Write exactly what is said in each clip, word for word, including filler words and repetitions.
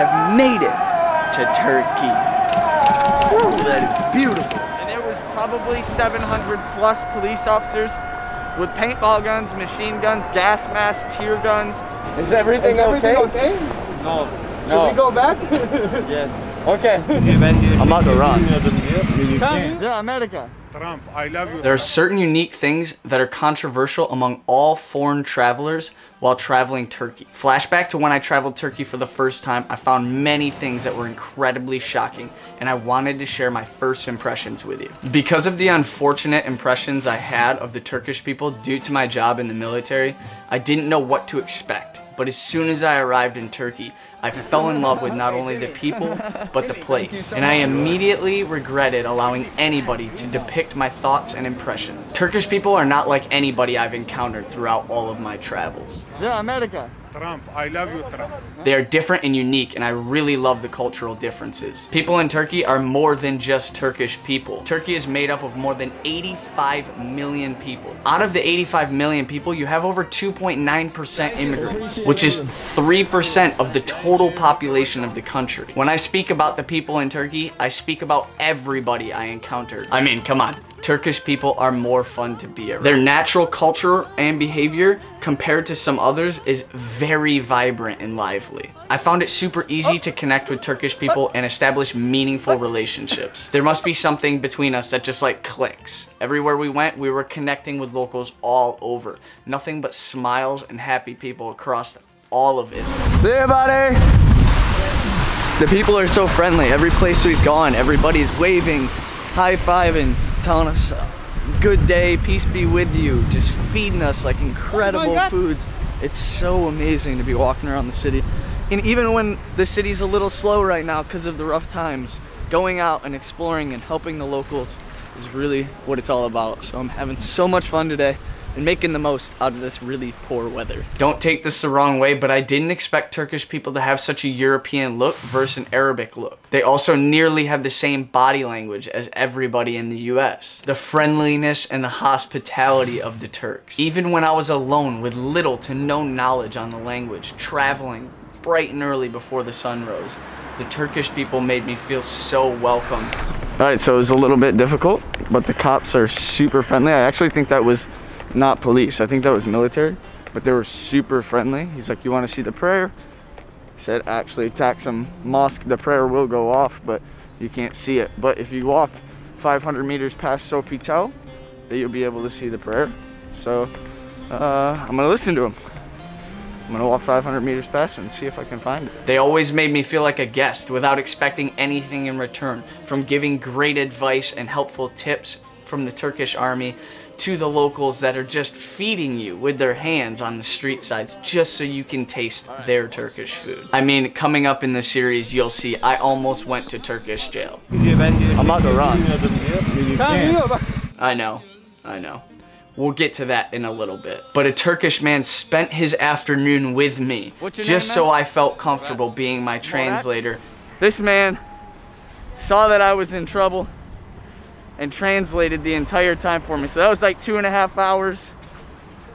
have made it to Turkey. Woo, that is beautiful. And there was probably seven hundred plus police officers with paintball guns, machine guns, gas masks, tear guns. Is everything, is everything okay? okay? No. Should no. we go back? Yes. Okay. I'm out to run. Yeah, America. Trump, I love you. There are certain unique things that are controversial among all foreign travelers while traveling Turkey. Flashback to when I traveled Turkey for the first time, I found many things that were incredibly shocking, and I wanted to share my first impressions with you. Because of the unfortunate impressions I had of the Turkish people due to my job in the military, I didn't know what to expect. But as soon as I arrived in Turkey, I fell in love with not only the people, but the place. And I immediately regretted allowing anybody to depict my thoughts and impressions. Turkish people are not like anybody I've encountered throughout all of my travels. Yeah, America. Trump, I love you, Trump. They are different and unique, and I really love the cultural differences. People in Turkey are more than just Turkish people. Turkey is made up of more than eighty-five million people. Out of the eighty-five million people, you have over two point nine percent immigrants, which is three percent of the total population of the country. When I speak about the people in Turkey, I speak about everybody I encountered. I mean, come on. Turkish people are more fun to be around. Their natural culture and behavior compared to some others is very vibrant and lively. I found it super easy to connect with Turkish people and establish meaningful relationships. There must be something between us that just like clicks. Everywhere we went, we were connecting with locals all over. Nothing but smiles and happy people across all of Istanbul. See you, buddy! The people are so friendly. Every place we've gone, everybody's waving, high-fiving, telling us uh, good day, peace be with you, just feeding us like incredible oh foods. It's so amazing to be walking around the city. And even when the city's a little slow right now because of the rough times, going out and exploring and helping the locals is really what it's all about. So I'm having so much fun today and making the most out of this really poor weather. Don't take this the wrong way, but I didn't expect Turkish people to have such a European look versus an Arabic look. They also nearly have the same body language as everybody in the U S. The friendliness and the hospitality of the Turks. Even when I was alone with little to no knowledge on the language, traveling bright and early before the sun rose, the Turkish people made me feel so welcome. All right, so it was a little bit difficult, but the cops are super friendly. I actually think that was not police, I think that was military, but they were super friendly. He's like, you want to see the prayer? He said, actually Taksim mosque, the prayer will go off, but you can't see it. But if you walk five hundred meters past Sofitel, that you'll be able to see the prayer. So uh, I'm gonna listen to him. I'm gonna walk five hundred meters past and see if I can find it. They always made me feel like a guest without expecting anything in return, from giving great advice and helpful tips from the Turkish army to the locals that are just feeding you with their hands on the street sides just so you can taste their Turkish food. I mean, coming up in the series, you'll see I almost went to Turkish jail. I'm about to run. I know, I know. We'll get to that in a little bit. But a Turkish man spent his afternoon with me just so I felt comfortable being my translator. This man saw that I was in trouble and translated the entire time for me. So that was like two and a half hours.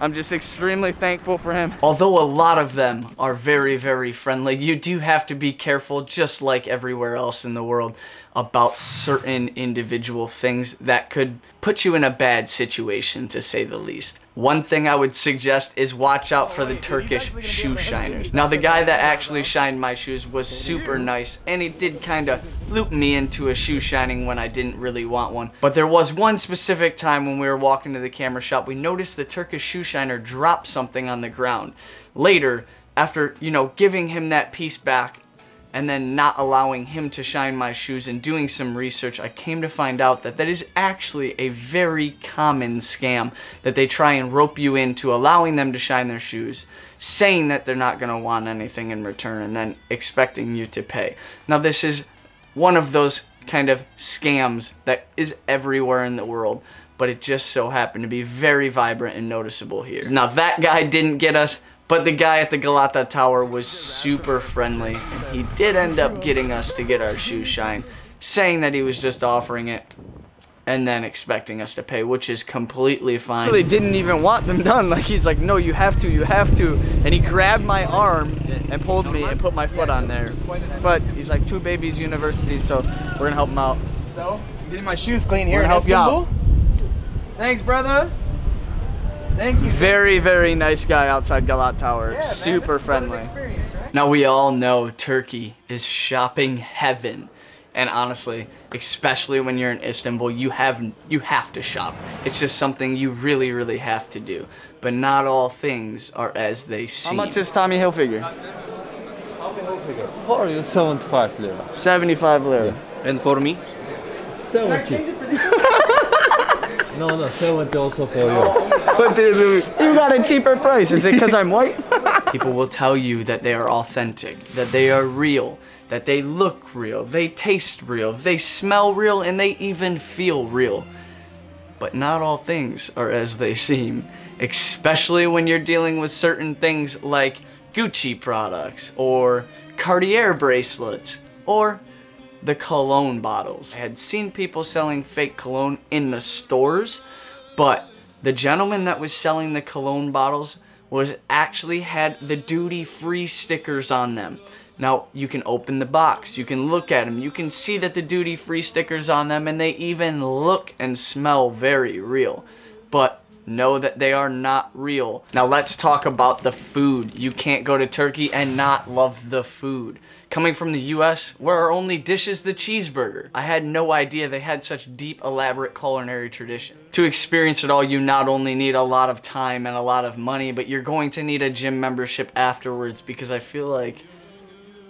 I'm just extremely thankful for him. Although a lot of them are very, very friendly, you do have to be careful, just like everywhere else in the world, about certain individual things that could put you in a bad situation, to say the least. One thing I would suggest is watch out for the Turkish shoe shiners. Now, the guy that actually shined my shoes was super nice, and he did kind of loop me into a shoe shining when I didn't really want one. But there was one specific time when we were walking to the camera shop, we noticed the Turkish shoe shiner dropped something on the ground. Later, after, you know, giving him that piece back, and then not allowing him to shine my shoes and doing some research, I came to find out that that is actually a very common scam, that they try and rope you into allowing them to shine their shoes, saying that they're not gonna want anything in return, and then expecting you to pay. Now, this is one of those kind of scams that is everywhere in the world, but it just so happened to be very vibrant and noticeable here. Now, that guy didn't get us, but the guy at the Galata Tower was super friendly, and he did end up getting us to get our shoe shine, saying that he was just offering it. and then expecting us to pay, which is completely fine. They didn't even want them done. Like, he's like, no, you have to, you have to. And he grabbed my arm and pulled me and put my foot on there. But he's like, two babies, university, so we're gonna help him out. So, I'm getting my shoes clean here in Istanbul. Thanks, brother. Thank you. Very, very nice guy outside Galata Tower. Yeah, super friendly. Right? Now, we all know Turkey is shopping heaven. And honestly, especially when you're in Istanbul, you have you have to shop. It's just something you really, really have to do. But not all things are as they seem. How much is Tommy Hilfiger? Tommy Hilfiger. For you, seventy-five lira. seventy-five lira. Yeah. And for me? seventy. no, no, seventy also for you. But dude, you got a cheaper price. Is it because I'm white? People will tell you that they are authentic, that they are real, that they look real, they taste real, they smell real, and they even feel real. But not all things are as they seem, especially when you're dealing with certain things like Gucci products, or Cartier bracelets, or the cologne bottles. I had seen people selling fake cologne in the stores, but the gentleman that was selling the cologne bottles was actually had the duty-free stickers on them. Now, you can open the box, you can look at them, you can see that the duty-free stickers on them, and they even look and smell very real. But know that they are not real. Now, let's talk about the food. You can't go to Turkey and not love the food. Coming from the U S, where our only dish is the cheeseburger. I had no idea they had such deep, elaborate culinary tradition. To experience it all, you not only need a lot of time and a lot of money, but you're going to need a gym membership afterwards, because I feel like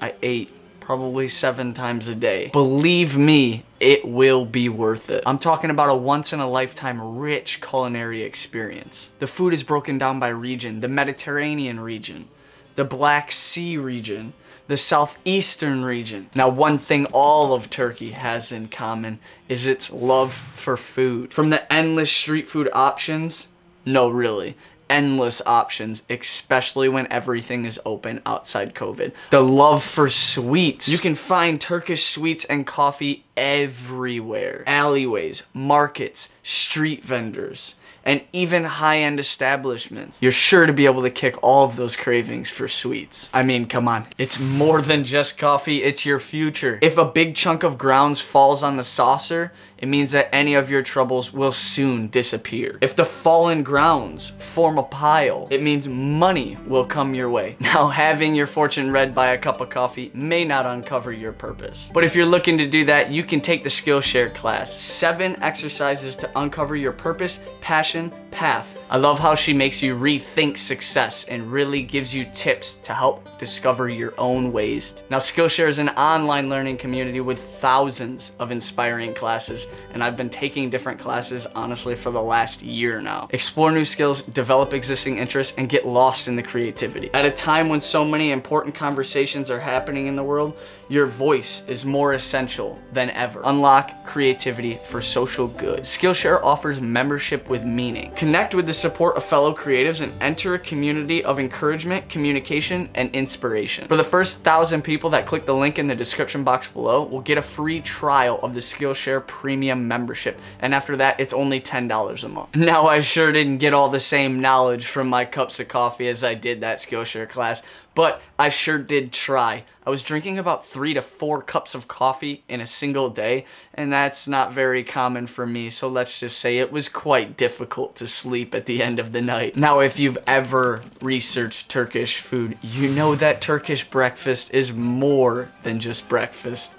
I ate probably seven times a day. Believe me, it will be worth it. I'm talking about a once-in-a-lifetime rich culinary experience. The food is broken down by region. The Mediterranean region, the Black Sea region, the southeastern region. Now, one thing all of Turkey has in common is its love for food. From the endless street food options, no really. endless options, especially when everything is open outside COVID. The love for sweets. You can find Turkish sweets and coffee everywhere. Alleyways, markets, street vendors, and even high-end establishments. You're sure to be able to kick all of those cravings for sweets. I mean, come on. It's more than just coffee, it's your future. If a big chunk of grounds falls on the saucer, it means that any of your troubles will soon disappear. If the fallen grounds form a pile, it means money will come your way. Now, having your fortune read by a cup of coffee may not uncover your purpose. But if you're looking to do that, you can take the Skillshare class. Seven exercises to uncover your purpose, passion, path. I love how she makes you rethink success and really gives you tips to help discover your own ways. Now, Skillshare is an online learning community with thousands of inspiring classes, and I've been taking different classes honestly for the last year now. Explore new skills, develop existing interests, and get lost in the creativity. At a time when so many important conversations are happening in the world, your voice is more essential than ever. Unlock creativity for social good. Skillshare offers membership with meaning. Connect with the support of fellow creatives and enter a community of encouragement, communication, and inspiration. For the first thousand people that click the link in the description box below, will get a free trial of the Skillshare Premium membership. And after that, it's only ten dollars a month. Now, I sure didn't get all the same knowledge from my cups of coffee as I did that Skillshare class, but I sure did try. I was drinking about three to four cups of coffee in a single day, and that's not very common for me, so let's just say it was quite difficult to sleep at the end of the night. Now, if you've ever researched Turkish food, you know that Turkish breakfast is more than just breakfast.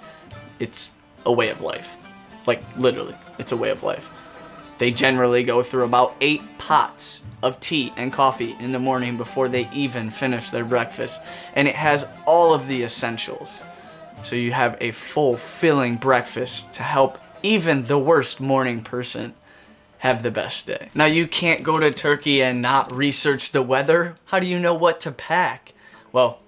It's a way of life. Like, literally, it's a way of life. They generally go through about eight pots of tea and coffee in the morning before they even finish their breakfast. And it has all of the essentials. So you have a full, filling breakfast to help even the worst morning person have the best day. Now, you can't go to Turkey and not research the weather. How do you know what to pack? Well,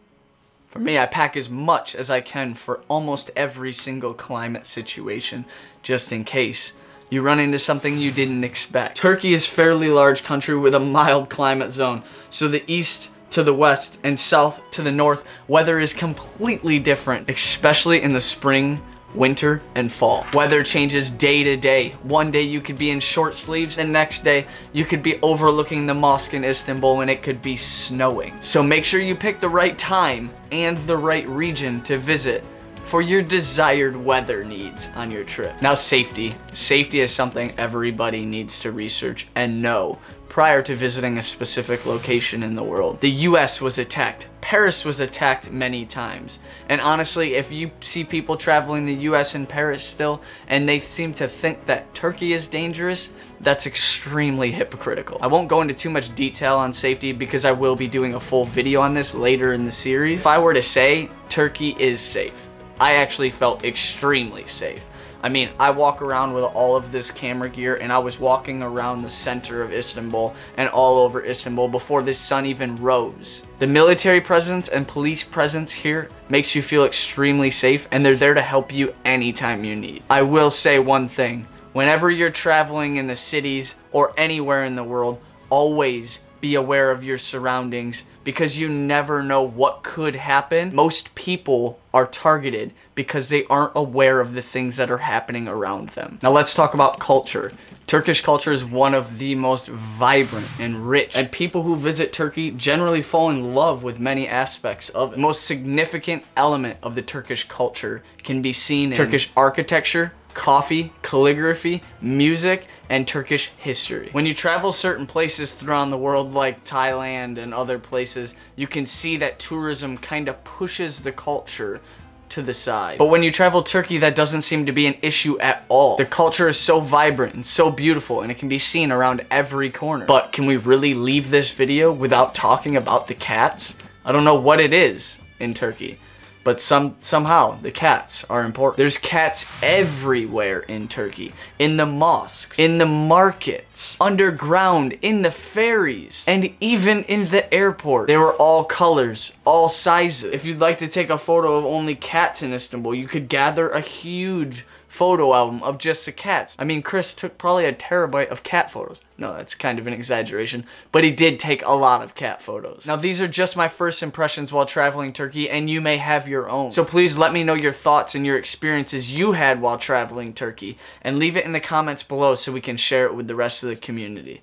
for me, I pack as much as I can for almost every single climate situation, just in case you run into something you didn't expect. Turkey is a fairly large country with a mild climate zone. So the east to the west and south to the north, weather is completely different, especially in the spring, winter and fall. Weather changes day to day. One day you could be in short sleeves and next day you could be overlooking the mosque in Istanbul and it could be snowing. So make sure you pick the right time and the right region to visit for your desired weather needs on your trip. Now safety. Safety is something everybody needs to research and know prior to visiting a specific location in the world. The U S was attacked. Paris was attacked many times. And honestly, if you see people traveling the U S and Paris still, and they seem to think that Turkey is dangerous, that's extremely hypocritical. I won't go into too much detail on safety because I will be doing a full video on this later in the series. If I were to say Turkey is safe, I actually felt extremely safe. I mean, I walk around with all of this camera gear and I was walking around the center of Istanbul and all over Istanbul before the sun even rose. The military presence and police presence here makes you feel extremely safe and they're there to help you anytime you need. I will say one thing, whenever you're traveling in the cities or anywhere in the world, always be aware of your surroundings because you never know what could happen. Most people are targeted because they aren't aware of the things that are happening around them. Now let's talk about culture. Turkish culture is one of the most vibrant and rich, and people who visit Turkey generally fall in love with many aspects of it. The most significant element of the Turkish culture can be seen in Turkish architecture, coffee, calligraphy, music, and Turkish history. When you travel certain places throughout the world like Thailand and other places, you can see that tourism kind of pushes the culture to the side. But when you travel Turkey, that doesn't seem to be an issue at all. The culture is so vibrant and so beautiful and it can be seen around every corner. But can we really leave this video without talking about the cats? I don't know what it is in Turkey, but some, somehow the cats are important. There's cats everywhere in Turkey. In the mosques, in the markets, underground, in the ferries, and even in the airport. They were all colors, all sizes. If you'd like to take a photo of only cats in Istanbul, you could gather a huge photo album of just the cats. I mean, Chris took probably a terabyte of cat photos. No, that's kind of an exaggeration, but he did take a lot of cat photos. Now, these are just my first impressions while traveling Turkey, and you may have your own. So please let me know your thoughts and your experiences you had while traveling Turkey, and leave it in the comments below so we can share it with the rest of the community.